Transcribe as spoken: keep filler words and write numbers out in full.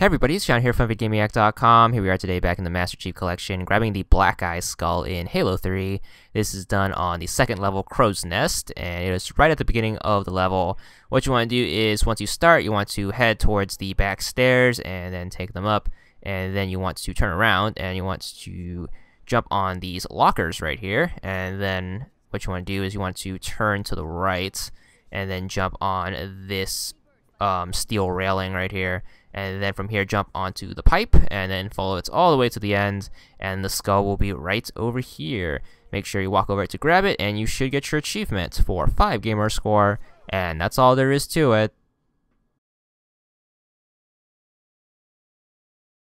Hey everybody, it's John here from VidGamiac dot com. Here we are today back in the Master Chief Collection, grabbing the Black Eye Skull in Halo three. This is done on the second level, Crow's Nest, and it is right at the beginning of the level. What you want to do is, once you start, you want to head towards the back stairs and then take them up, and then you want to turn around and you want to jump on these lockers right here, and then what you want to do is you want to turn to the right and then jump on this um, steel railing right here. And then from here, jump onto the pipe, and then follow it all the way to the end, and the skull will be right over here. Make sure you walk over to grab it, and you should get your achievement for five gamer score, and that's all there is to it.